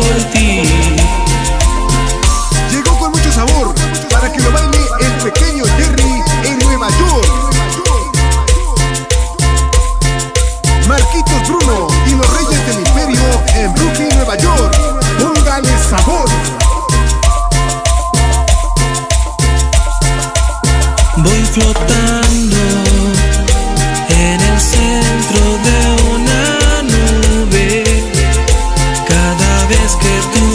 por ti. Llegó con mucho sabor para que lo baile el pequeño Jerry en Nueva York. Marquitos Bruno y los Reyes del Imperio en Brooklyn, Nueva York. Póngale sabor. Voy flotando en el centro de una nube. Cada vez que tú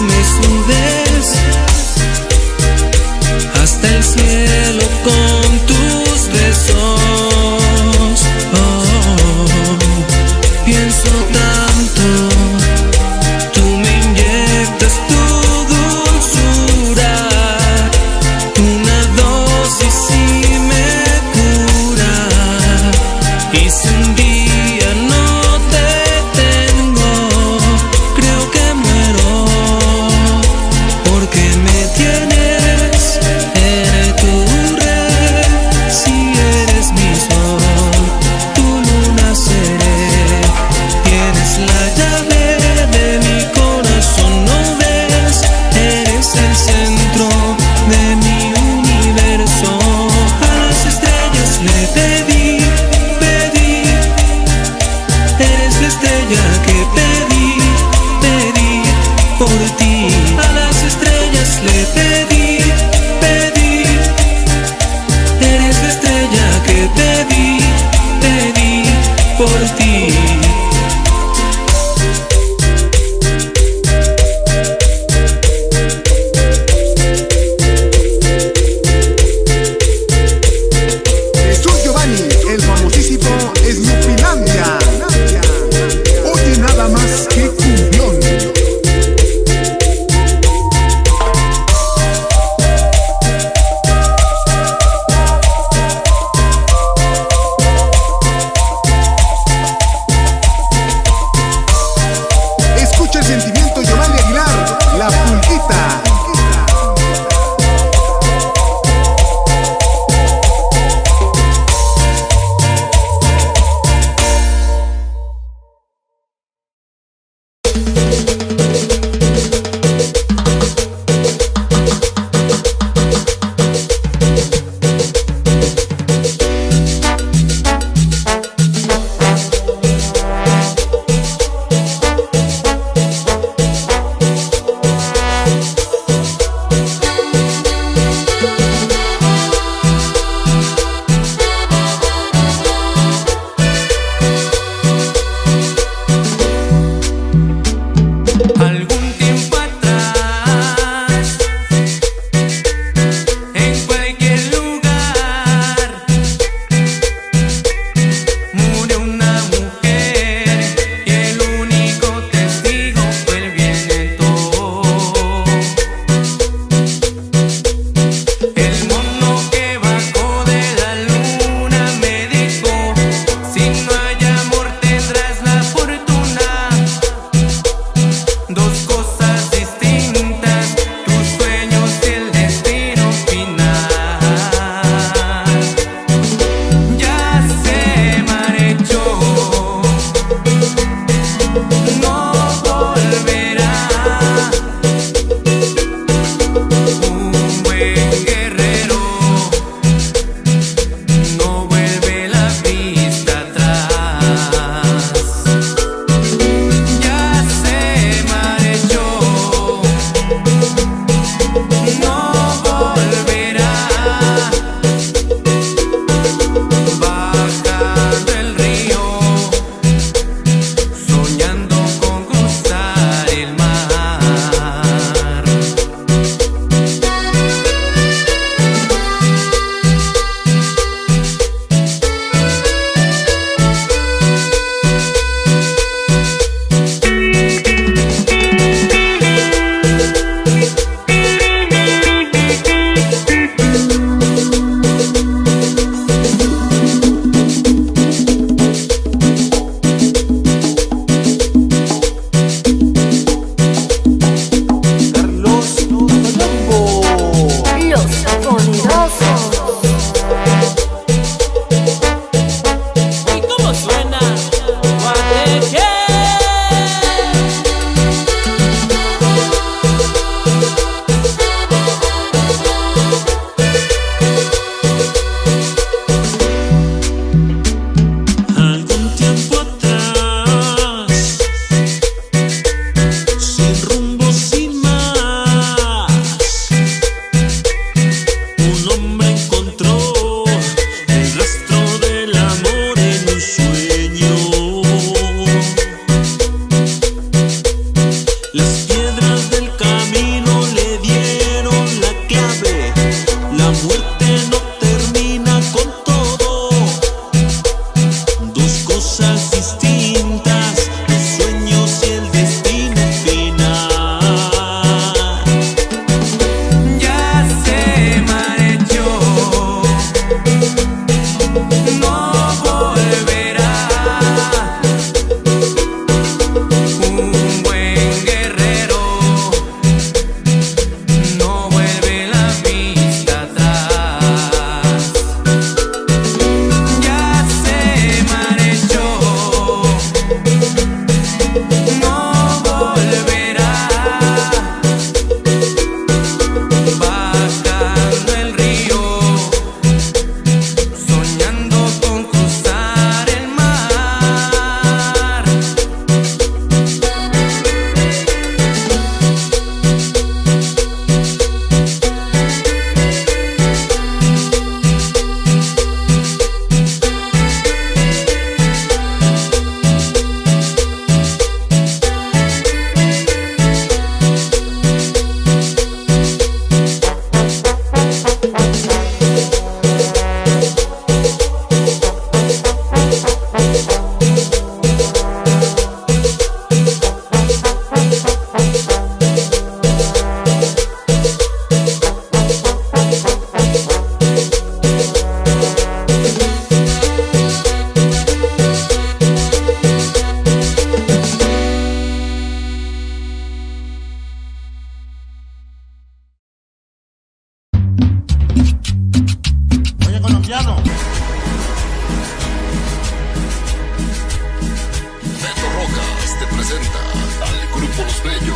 grupos bellos.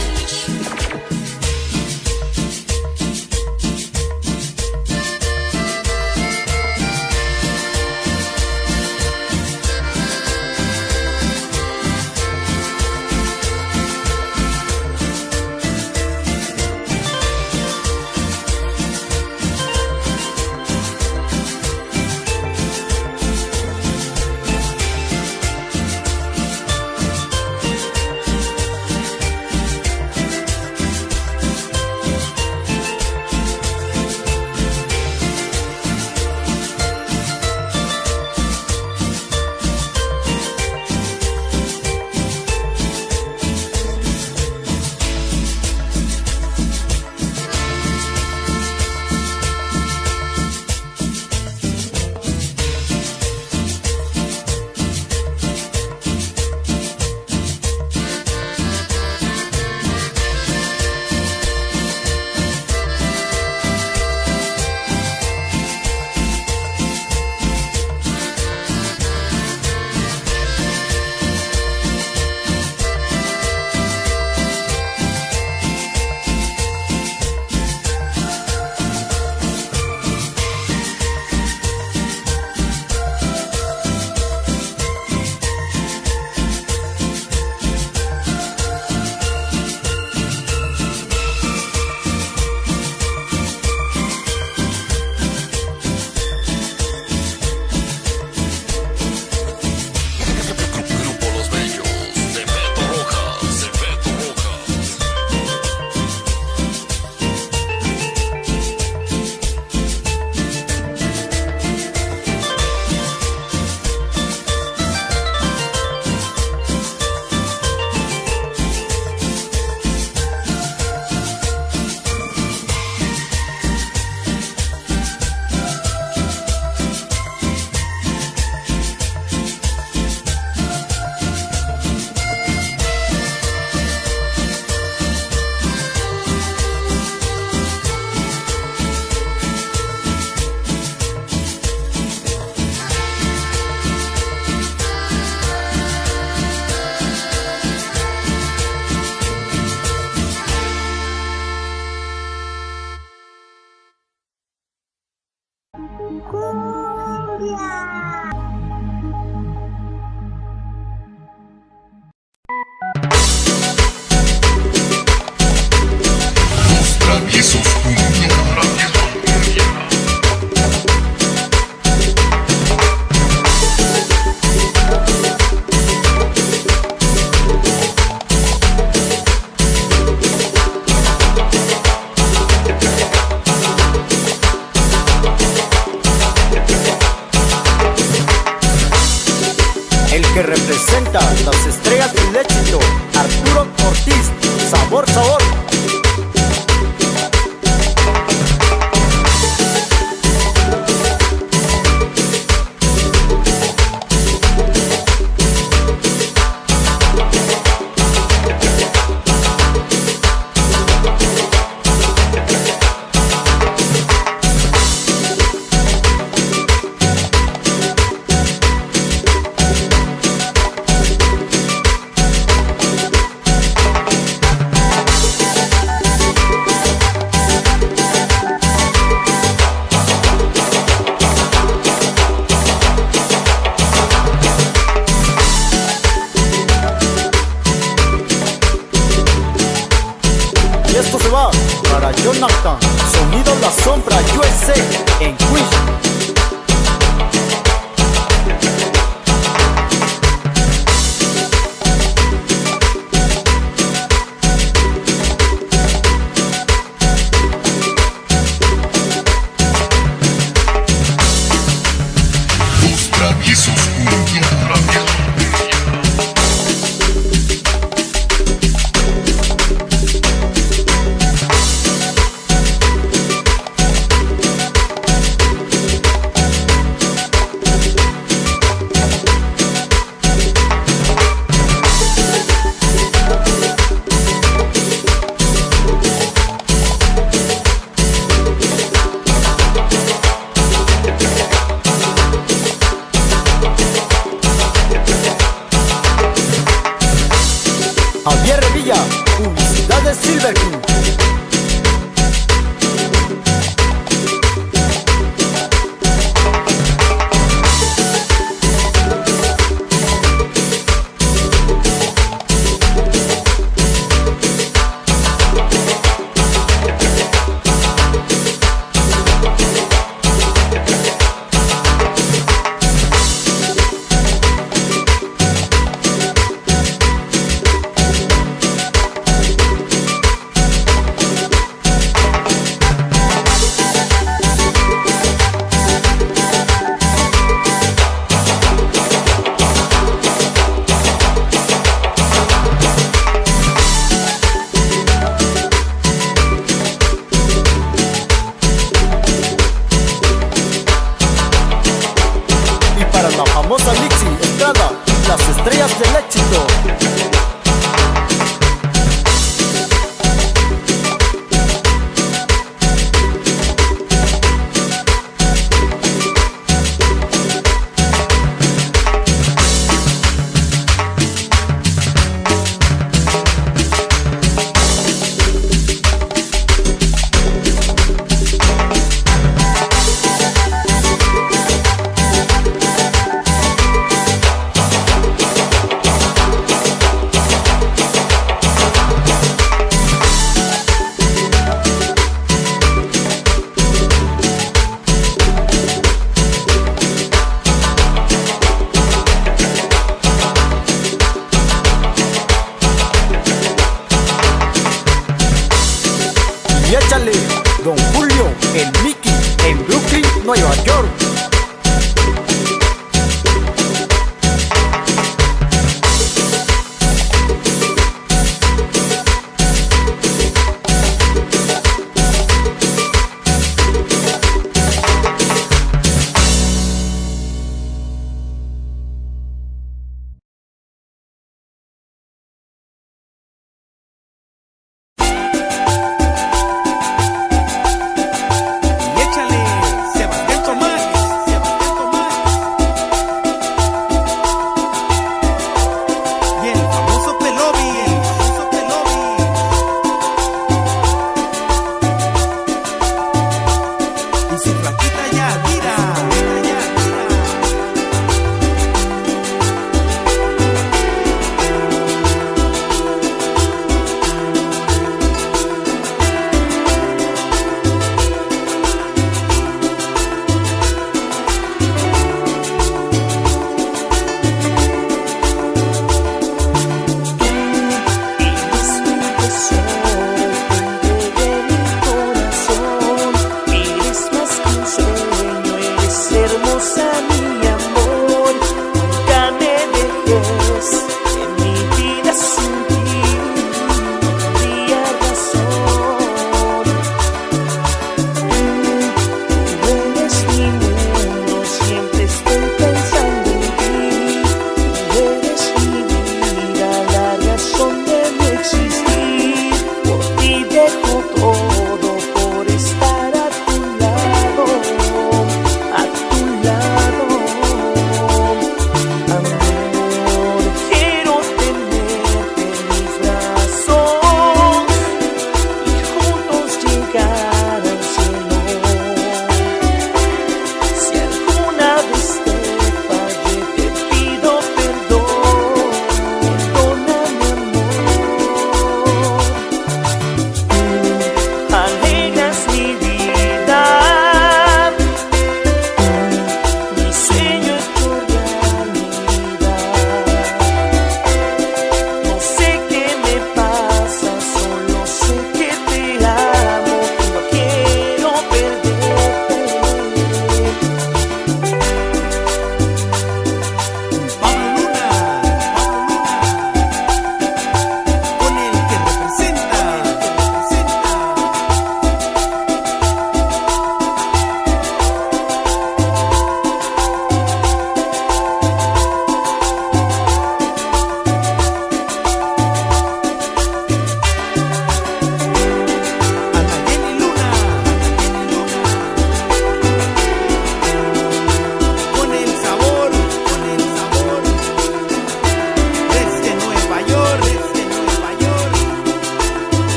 en Mickey, en Brooklyn, Nueva York.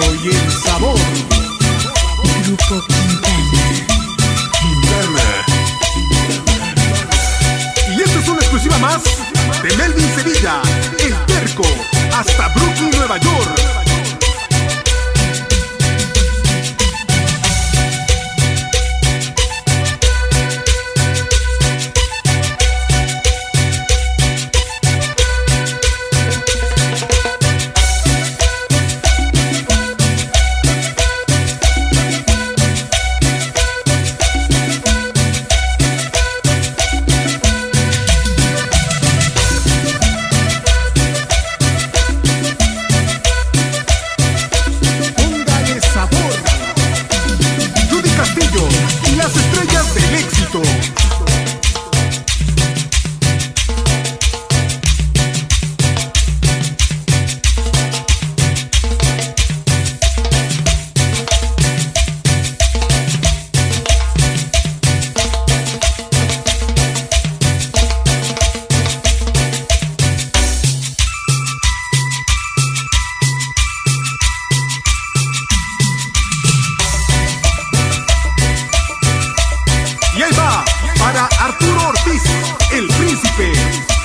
estilo y el sabor. Grupo Quintana. Y esta es una exclusiva más de Melvin Sevilla, el terco, hasta Brooklyn, Nueva York.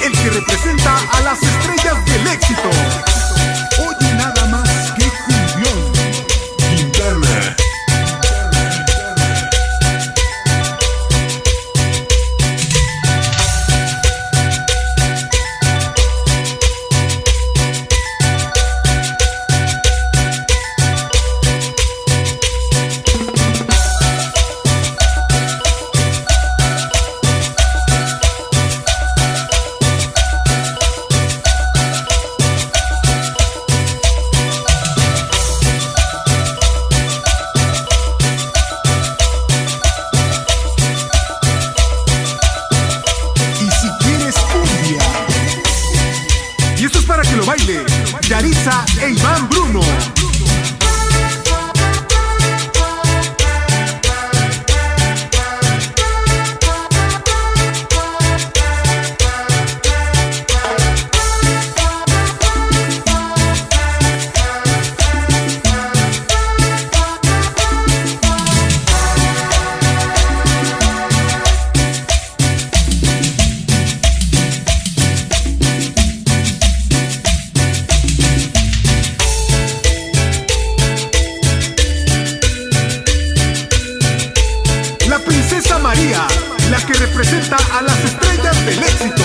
El que representa a las estrellas del éxito. Oye, nada más que cumbión. Quintana. Baile, Yaritza e Iván Bruno. María, la que representa a las estrellas del éxito.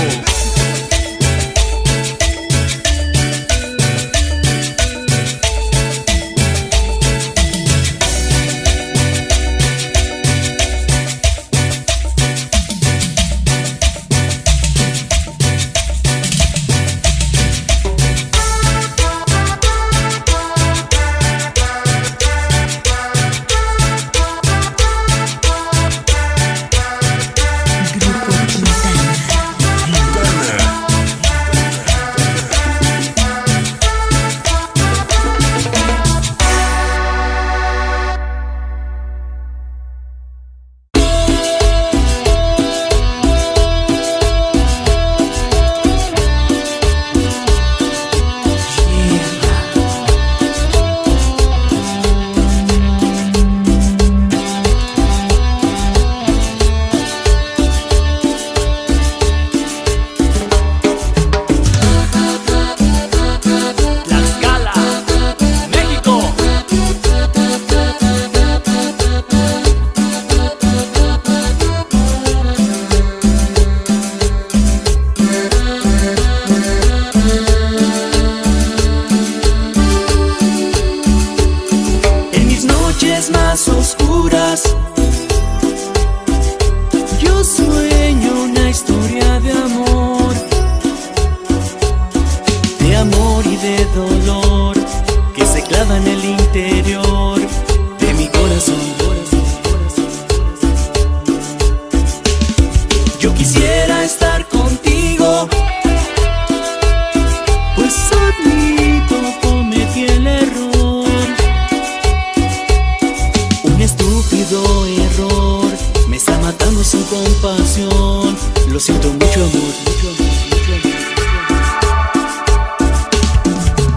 Lo siento mucho, amor.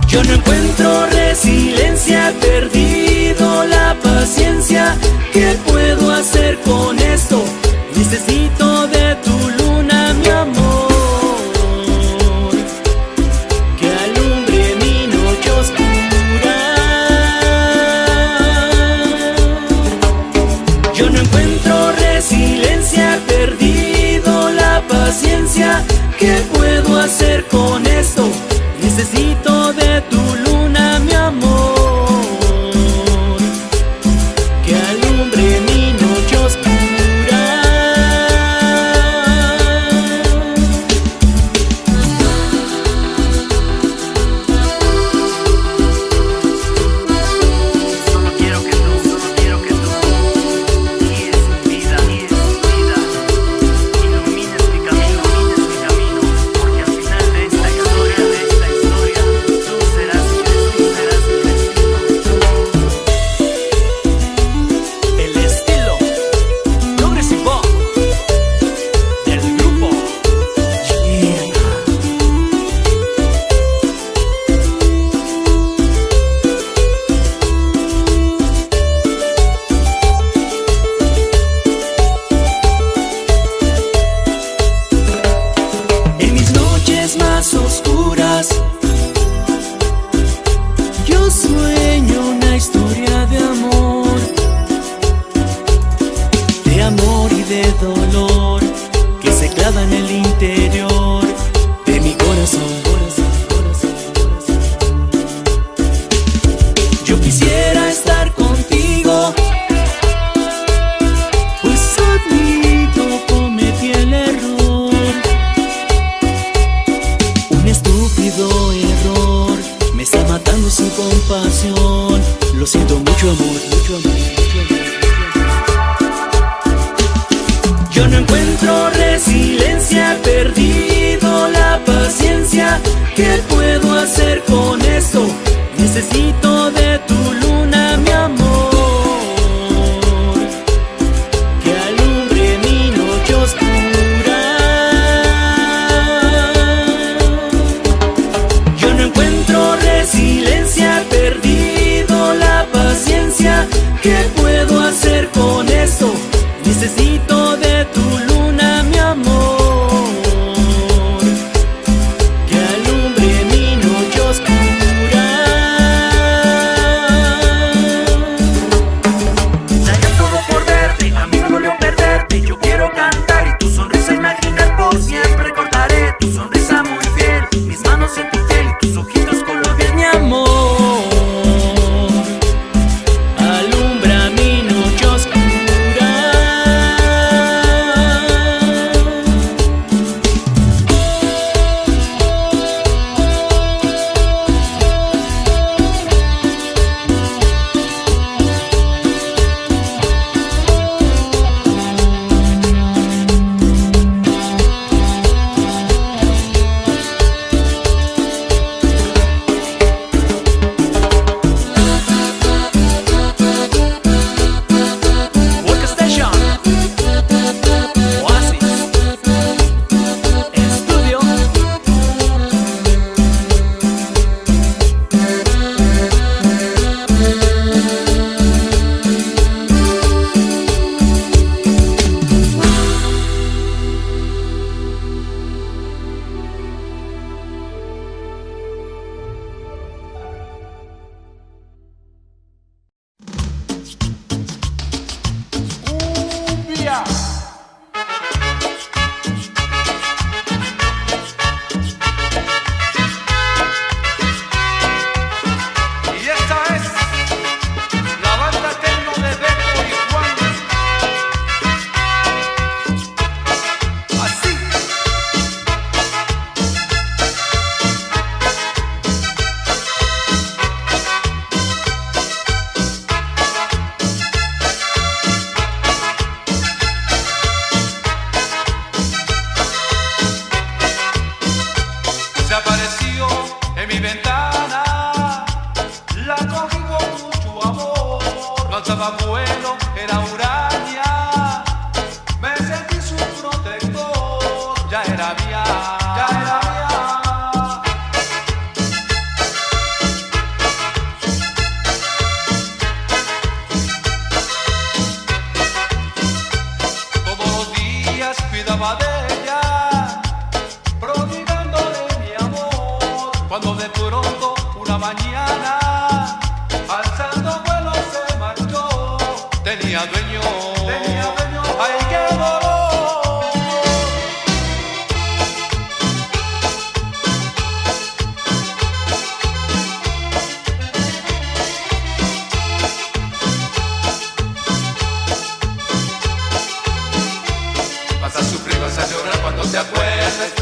Yo no encuentro resiliencia, verdad. sueño una historia de amor, de amor y de dolor, que se clava en el interior de mi corazón. Yo quisiera estar contigo, pues admito cometí el error, un estúpido error, me está matando su compasión. Lo siento mucho, amor, mucho amor, mucho amor. Yo no encuentro resiliencia, he perdido la paciencia. ¿Qué puedo hacer con esto? Necesito de tu luna, mi amor, que alumbre mi noche oscura. Yo no encuentro resiliencia, he perdido la paciencia. ¿Qué puedo hacer con esto? Necesito de tu luna, mi amor.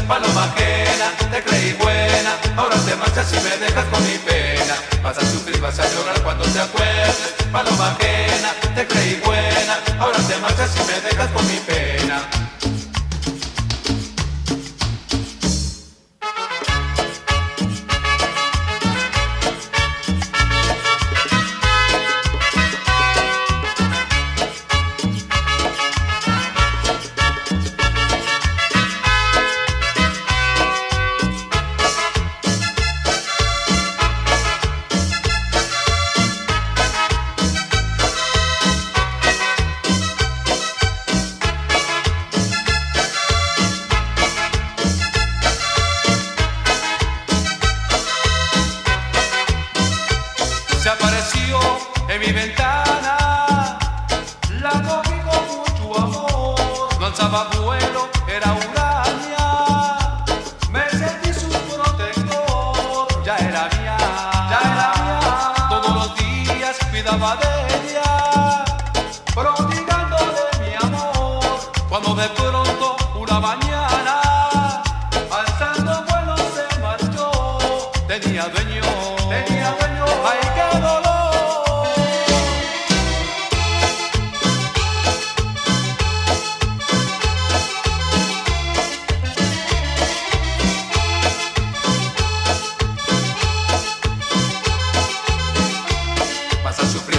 Palomaquena, te creí buena, ahora te marchas y me dejas con mi pena. Vas a sufrir, vas a llorar cuando te acuerdes. Palomaquena, te creí buena, ahora te marchas y me dejas con mi pena. se apareció en mi ventana, la cogí con mucho amor, lanzaba vuelo, era huraña, me sentí su protector, ya era mía, todos los días cuidaba de ella, prodigándole mi amor, cuando de pronto una mañana, alzando vuelo se marchó, tenía dueño,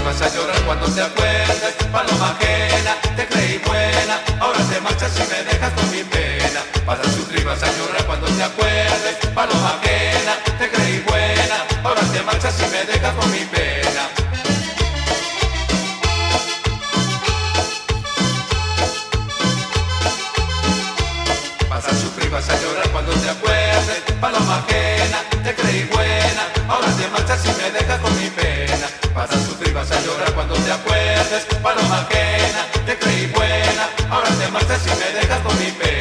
vas a llorar cuando te acuerdes, Palomaquena, te creí buena, ahora te marchas y me dejas con mi pena. Vas a sufrir, vas a llorar cuando te acuerdes, Palomaquena, te creí buena, ahora te marchas y me dejas con mi pena. Vas a sufrir, vas a llorar cuando te acuerdes, Palomaquena, te creí buena, ahora te marchas y me dejas con mi pena. Vas a sufrir, vas a llorar cuando te acuerdes, Palomaquena, te creí buena, ahora te marchas y me dejas con mi pena.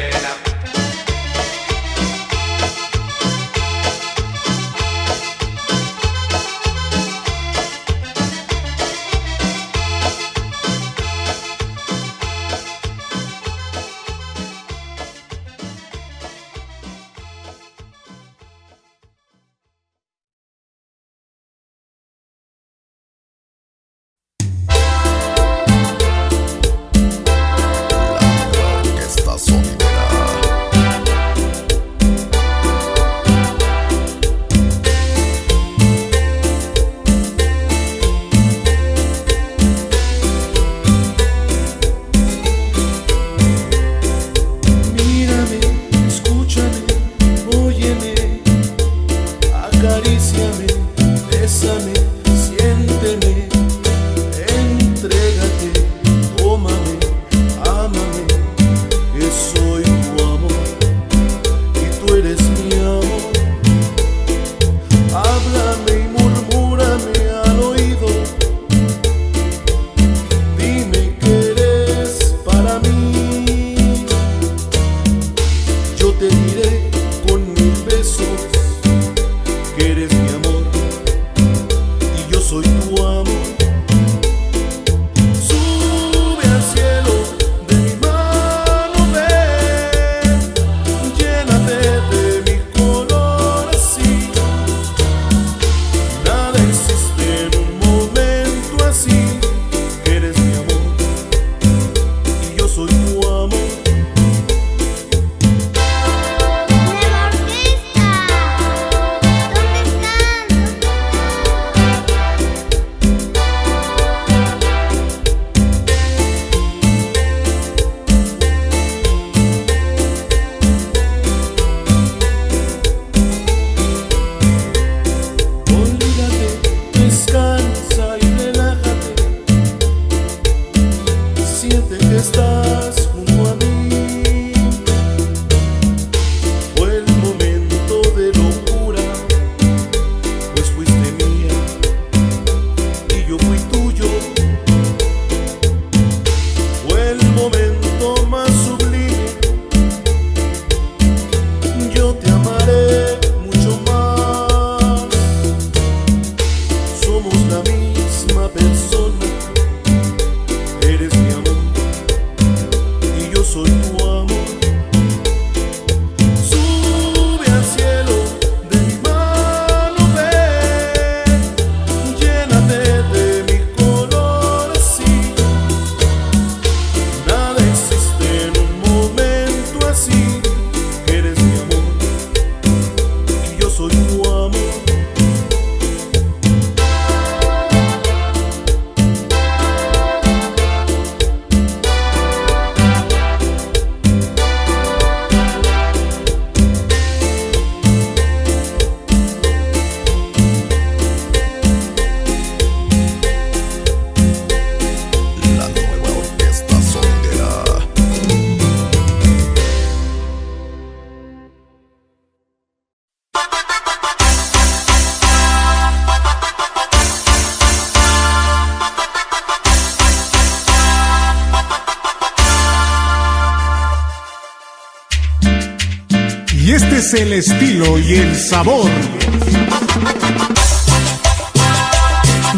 es el estilo y el sabor.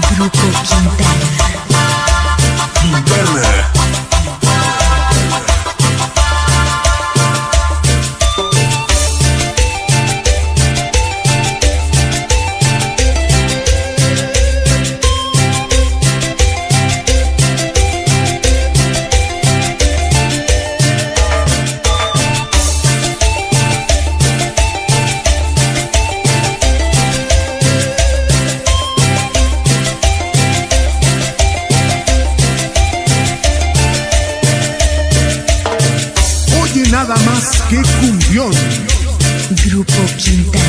Grupo Quintana. Nada más que cumbión. Grupo Quintana.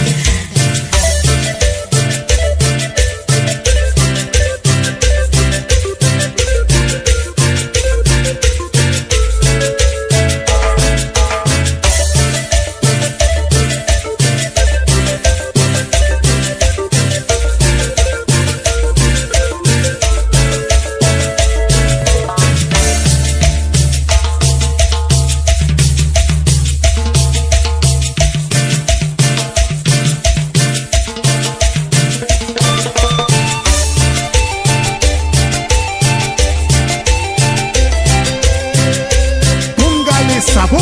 Sabor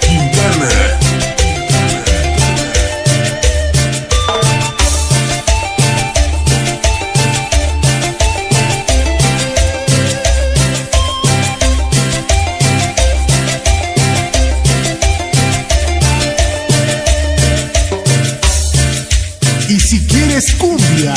Quintana. Y si quieres cumbia,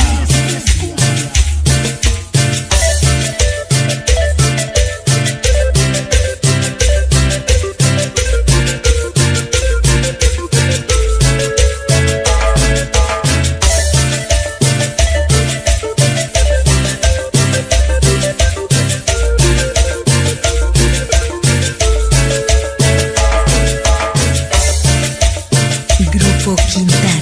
Grupo Quintana. Grupo Quintana.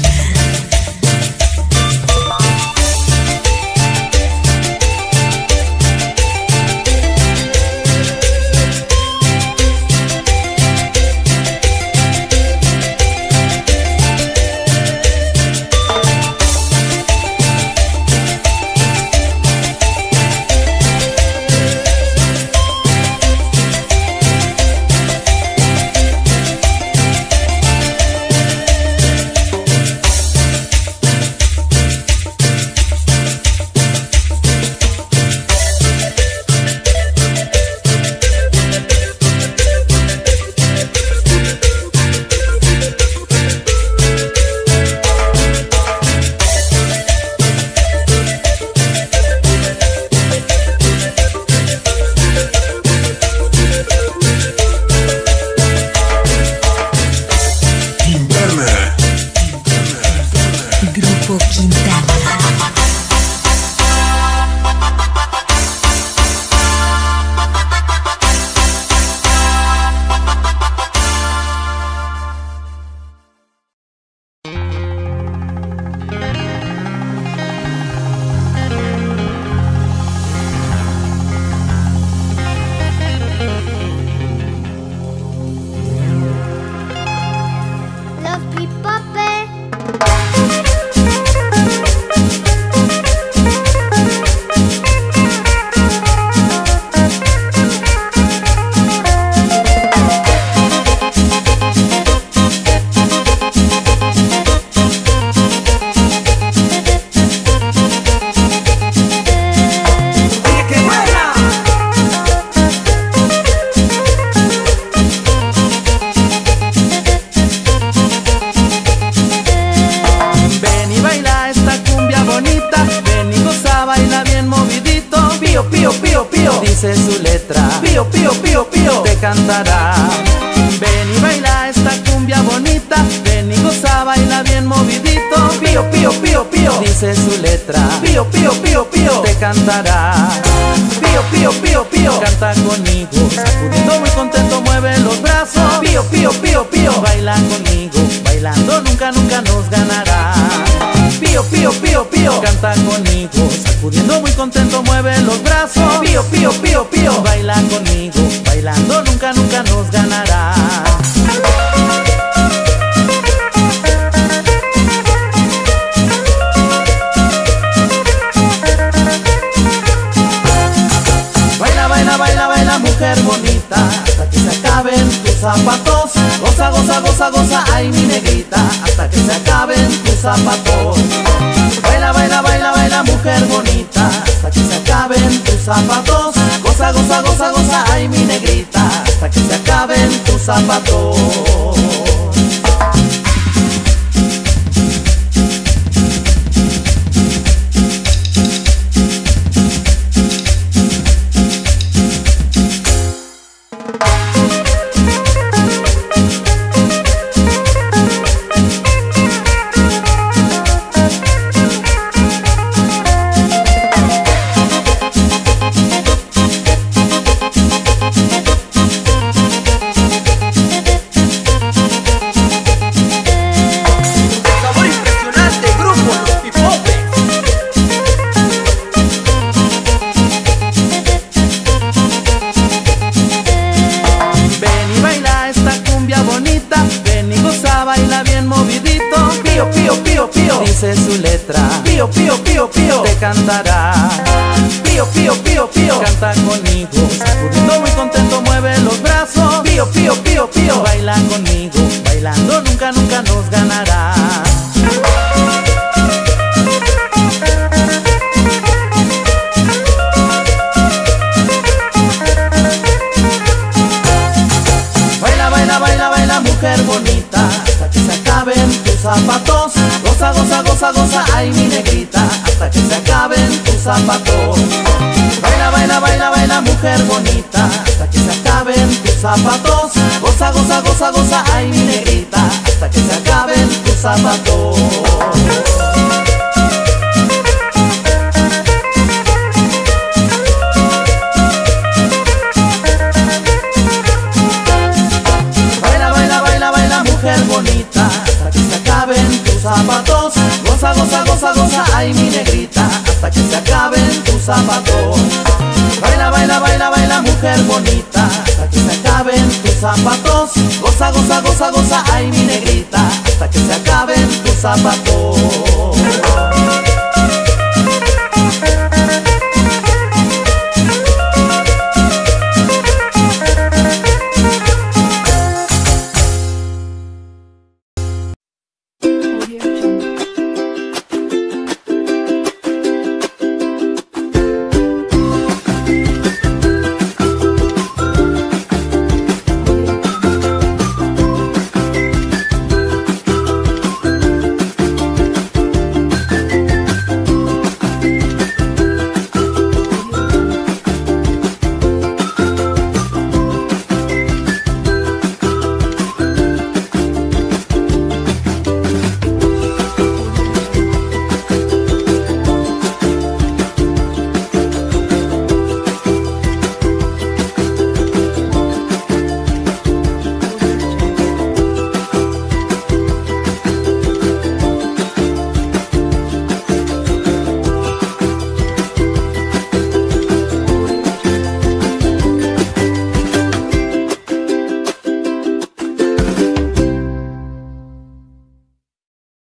Dice su letra, pío, pío, pío, pío, te cantará. Ven y baila esta cumbia bonita, ven y goza, baila bien movidito. Pío, pío, pío, pío, dice su letra, pío, pío, pío, pío, te cantará. Pío, pío, pío, pío, canta conmigo, sacudiendo muy contento mueve los brazos. Pío, pío, pío, pío, baila conmigo, bailando nunca, nunca nos ganará. Pío, pío, pío, pío, canta conmigo, sacudiendo muy contento mueve los brazos. Pío, pío, pío, pío, baila conmigo, bailando nunca, nunca nos ganará. zapatos. Goza, goza, goza, goza, ay mi negrita, hasta que se acaben tus zapatos. Baila, baila, baila, baila, mujer bonita, hasta que se acaben tus zapatos. Goza, goza, goza, goza, ay mi negrita, hasta que se acaben tus zapatos. Dice su letra, pío, pío, pío, pío, te cantará. Pío, pío, pío, pío, canta conmigo, sacudiendo muy contento mueve los brazos. Pío, pío, pío, pío, baila conmigo, bailando nunca, nunca nos ganará. Baila, baila, baila, baila, mujer bonita, hasta que se acaben tus zapatos. Goza, goza, goza, goza, ay mi negrita, hasta que se acaben tus zapatos. Baila, baila, baila, baila, mujer bonita, hasta que se acaben tus zapatos. Goza, goza, goza, goza, ay mi negrita, hasta que se acaben tus zapatos. Baila, baila, baila, baila, mujer bonita, hasta que se acaben tus zapatos. Goza, goza, goza, goza, ay mi negrita, hasta que se acaben tus zapatos. Baila, baila, baila, baila, mujer bonita, hasta que se acaben tus zapatos. Goza, goza, goza, goza, ay mi negrita, hasta que se acaben tus zapatos.